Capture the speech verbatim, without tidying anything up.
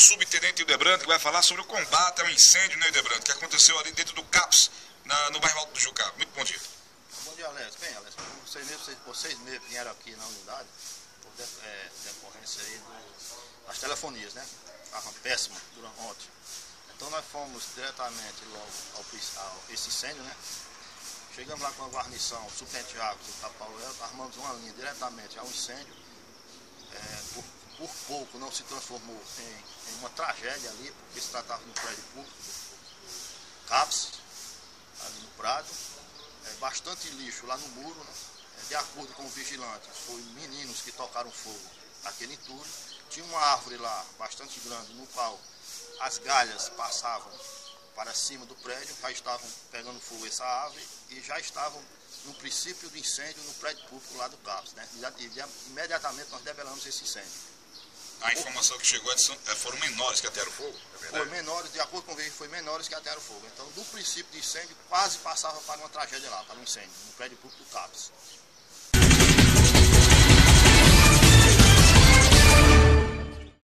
subtenente Hildebrando, que vai falar sobre o combate ao incêndio, né, Hildebrando, que aconteceu ali dentro do CAPS, na, no bairro Alto do Jucá. Muito bom dia. Bom dia, Alessia. Bem, Alessia, vocês mesmos, vocês, vocês mesmos vieram aqui na unidade por de, é, decorrência aí do, das telefonias, né? Estavam péssimas durante ontem. Então nós fomos diretamente logo ao, ao esse incêndio, né? Chegamos lá com a guarnição Supenteago, Silapauel, armamos uma linha diretamente ao incêndio. É, por, por pouco não se transformou em, em uma tragédia ali, porque se tratava de um prédio público, do CAPS, ali no Prado. É, bastante lixo lá no muro, né? É, de acordo com o vigilante, foi meninos que tocaram fogo naquele entulho. Tinha uma árvore lá, bastante grande, no qual as galhas passavam para cima do prédio, já estavam pegando fogo essa árvore e já estavam no princípio do incêndio no prédio público lá do CAPS, né? E, e imediatamente nós debelamos esse incêndio. A informação que chegou é que foram menores que atearam fogo, é verdade? Foi menores, de acordo com o vídeo, foi menores que atearam fogo. Então, do princípio do incêndio, quase passava para uma tragédia lá, para um incêndio, no prédio público do CAPS.